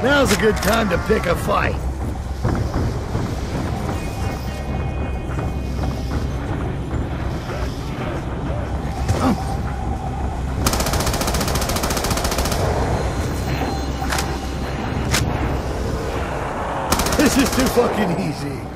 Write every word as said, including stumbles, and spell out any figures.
Now's a good time to pick a fight. Oh. This is too fucking easy.